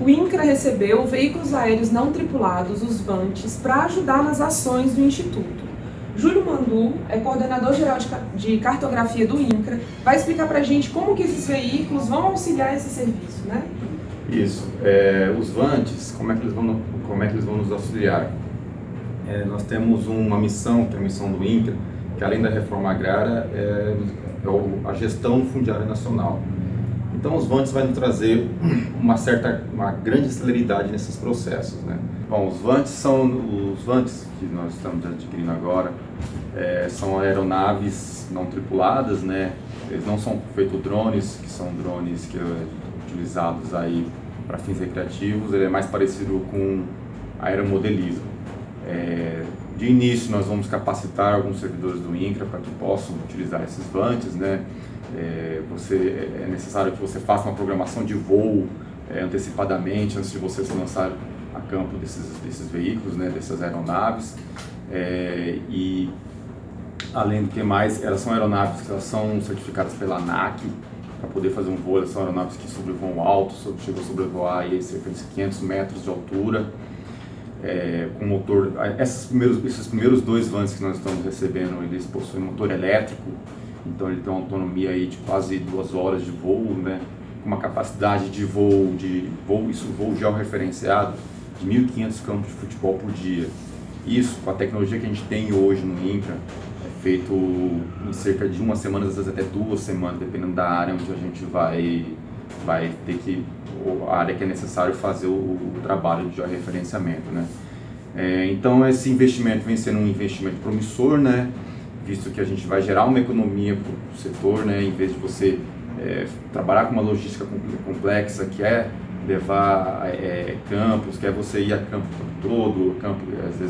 o INCRA recebeu veículos aéreos não tripulados, os VANTs, para ajudar nas ações do Instituto. Júlio Mandu, é coordenador-geral de cartografia do INCRA, vai explicar para a gente como que esses veículos vão auxiliar esse serviço, né? Isso. Os VANTs, como é que eles vão nos auxiliar? Nós temos uma missão, que é a missão do INCRA, que além da reforma agrária, é a gestão fundiária nacional. Então os VANTs vai nos trazer uma grande celeridade nesses processos, né? Bom, os VANTs que nós estamos adquirindo agora são aeronaves não tripuladas, né? Eles não são feitos drones, que são drones que utilizados aí para fins recreativos. Ele é mais parecido com aeromodelismo. De início nós vamos capacitar alguns servidores do INCRA para que possam utilizar esses VANTs, né? É necessário que você faça uma programação de voo antecipadamente, antes de você se lançar a campo desses veículos, né? Dessas aeronaves. E além do que mais, elas são aeronaves que elas são certificadas pela ANAC para poder fazer um voo. Elas são aeronaves que sobrevoam alto, chegam a sobrevoar aí cerca de 500 metros de altura. Com motor, esses primeiros dois VANTs que nós estamos recebendo, eles possuem motor elétrico, então ele tem uma autonomia aí de quase 2 horas de voo, né? Uma capacidade de voo, voo georreferenciado, de 1.500 campos de futebol por dia. Isso, com a tecnologia que a gente tem hoje no INCRA, é feito em cerca de uma semana, às vezes até 2 semanas, dependendo da área onde a gente vai ter que, a área que é necessário fazer o trabalho de georreferenciamento, né? Então esse investimento vem sendo um investimento promissor, né? Visto que a gente vai gerar uma economia para o setor, né? Em vez de você trabalhar com uma logística complexa, que é levar campos, que é você ir a campo todo,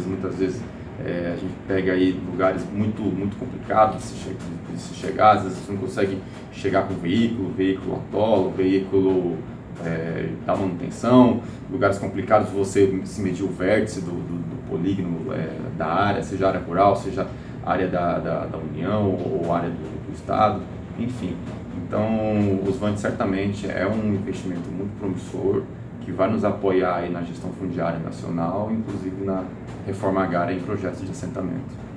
muitas vezes a gente pega aí lugares muito complicados de se chegar, às vezes você não consegue chegar com veículo atolo, veículo da manutenção, lugares complicados, você se medir o vértice do polígono da área, seja área rural, seja área da União ou área do Estado, enfim. Então, os VANTs certamente é um investimento muito promissor, que vai nos apoiar aí na gestão fundiária nacional, inclusive na reforma agrária em projetos de assentamento.